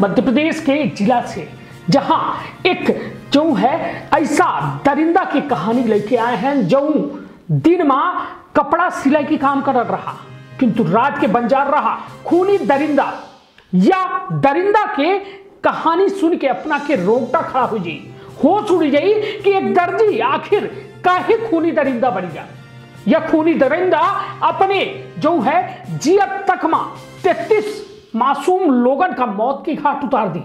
मध्य प्रदेश के एक जिला से, जहां एक जो है ऐसा दरिंदा की कहानी लेके आए हैं जो दिन मां कपड़ा सिलाई की काम कर रहा किंतु रात के बंजार रहा। खूनी दरिंदा या दरिंदा के कहानी सुन के अपना के रोंगटा खड़ा हो जी, होश उड़ जाई कि एक दर्जी आखिर काहे खूनी दरिंदा बन गया। यह खूनी दरिंदा अपने जो है जियत तक मां 33 मासूम लोगन का मौत की घाट उतार दी।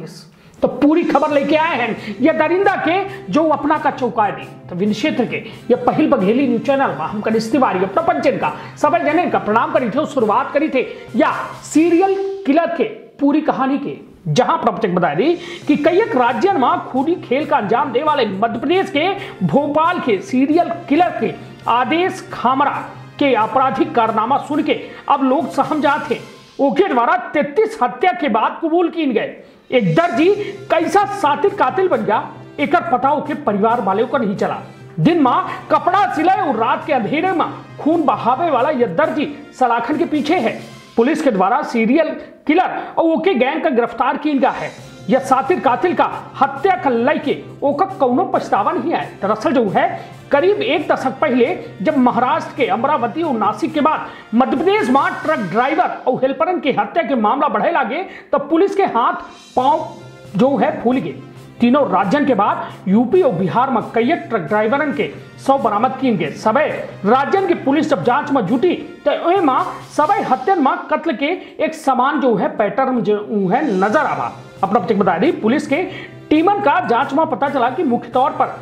तो पूरी खबर लेके आए हैं यह दरिंदा के जो अपना का चौका दी। तो विन क्षेत्र के यह पहल बघेली न्यूज चैनल में हम करीस तिवारी अपना पंचन का सब जने का प्रणाम करी थे, शुरुआत करी थे या सीरियल किलर के पूरी कहानी के, जहां प्रपंचक बता दी कि कई एक राज्य में खूनी खेल का अंजाम देने वाले मध्य प्रदेश के भोपाल के सीरियल किलर के आदेश खामरा के आपराधिक कारनामा सुन के अब लोग सहम जाते। ओके द्वारा 33 हत्या के बाद कबूल किए गए एक दर्जी कैसा सातिक कातिल बन गया, एक पता के परिवार वाले को नहीं चला। दिन मां कपड़ा सिलाए और रात के अंधेरे में खून बहावे वाला यह दर्जी सलाखन के पीछे है। पुलिस के द्वारा सीरियल किलर और ओके गैंग का गिरफ्तार किया गया है। यह सातिर कातिल का हत्या का लय के ओका कौनो पछतावा नहीं आए। दरअसल जो है करीब एक दशक पहले जब महाराष्ट्र के अमरावती और नासिक के बाद मध्य प्रदेश में ट्रक ड्राइवर और हेल्परन की हत्या के मामला बढ़े लगे तो पुलिस के हाथ पांव जो है फूल गए। तीनों राज्यों के बाद यूपी और बिहार में कई ट्रक ड्राइवरन के शव बरामद किए गए। सबे राज्यों की पुलिस जब जांच में जुटी तो एमा सबे हत्यान में कत्ल के एक समान जो है पैटर्न जो है नजर आवा। अपना बता दी पुलिस के टीमन का जांच में पता चला कि मुख्य तौर पर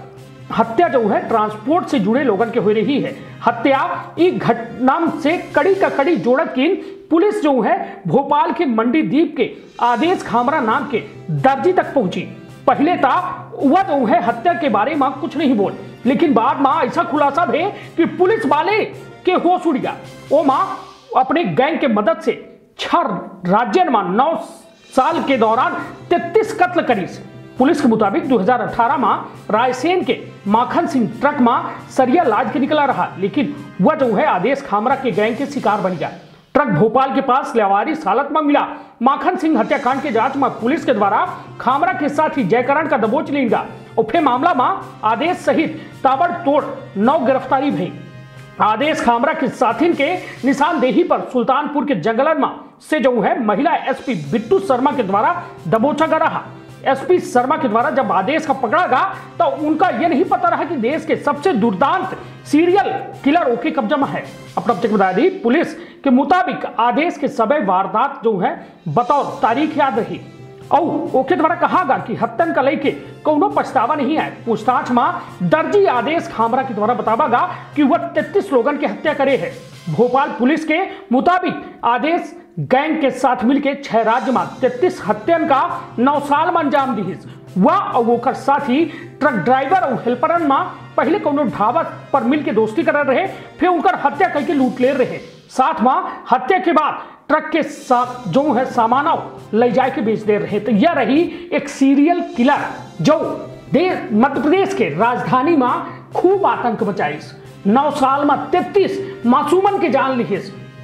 हत्या जो है ट्रांसपोर्ट से जुड़े लोगों के हो रही है। हत्या एक घटना से कड़ी का कड़ी जोड़ के पुलिस जो है भोपाल के मंडी द्वीप के आदेश खामरा नाम के दर्जी तक पहुंची। पहले था वह जो है हत्या के बारे में कुछ नहीं बोल, लेकिन बाद में ऐसा खुलासा है कि पुलिस वाले के होश उड़ गया। वो माँ अपने गैंग के मदद से 6 राज्य में 9 साल के दौरान 33 कत्ल करी। पुलिस के मुताबिक 2018 में रायसेन के माखन सिंह ट्रक में सरिया लाद के निकला रहा, लेकिन वह जो है आदेश खामरा के गैंग के शिकार बन गया। ट्रक भोपाल के पास लावारिस हालत में मिला। माखन सिंह हत्याकांड के जांच में पुलिस के द्वारा खामरा के साथ ही जयकरण का दबोच लिया गया और फिर मामला में आदेश सहित ताबड़तोड़ 9 गिरफ्तारी हुई। आदेश खामरा के साथिन के निशानदेही पर सुल्तानपुर के जंगलन में से जो है महिला एसपी बिट्टू शर्मा के द्वारा दबोचा गया रहा। एसपी शर्मा के द्वारा जब आदेश का पकड़ा गया तो उनका यह नहीं पता रहा कि देश के सबसे दुर्दांत सीरियल किलर ओके कब्जे में है। अपना बता दी पुलिस के मुताबिक आदेश के सभी वारदात जो है बतौर तारीख याद रही और ओके द्वारा कहा गया कि हत्यान का लेके कोनो पछतावा नहीं है। पूछताछ में दर्जी आदेश खामरा के द्वारा बतावागा कि वह 33 लोगों की हत्या करे है। भोपाल पुलिस के मुताबिक आदेश गैंग के साथ मिलकर 6 राज्य में 33 हत्यान का 9 साल में अंजाम दी। वह और साथ ही ट्रक ड्राइवर और हेल्परन में पहले कोनो ढाबा पर मिलकर दोस्ती कर रहे, फिर उनका हत्या करके लूट ले रहे। साथ में हत्या के बाद ट्रक के साथ जो है सामानों ले जाए के बेच दे रहे। तो यह रही एक सीरियल किलर जो मध्य प्रदेश के राजधानी में खूब आतंक मचाई। 9 साल में 33 मासूमन के जान ली।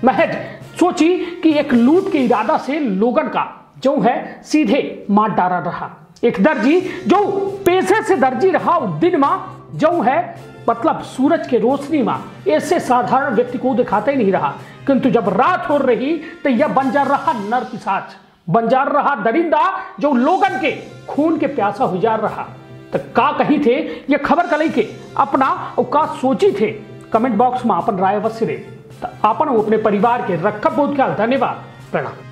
महज सोची कि एक लूट के इरादा से लोगन का जो है सीधे मार डाला रहा। एक दर्जी जो पेशे से दर्जी रहा दिन में जो है मतलब सूरज के रोशनी में ऐसे साधारण व्यक्ति को दिखाते ही नहीं रहा, किंतु जब रात हो रही तो यह बंजार रहा नरपिशाच, बंजार रहा दरिंदा जो लोगन के खून के प्यासा हो जा रहा। तो का कही थे यह खबर कलई के अपना और का सोची थे, कमेंट बॉक्स में अपन राय अवश्य दे। तो अपन अपने परिवार के रखा बहुत ख्याल। धन्यवाद, प्रणाम।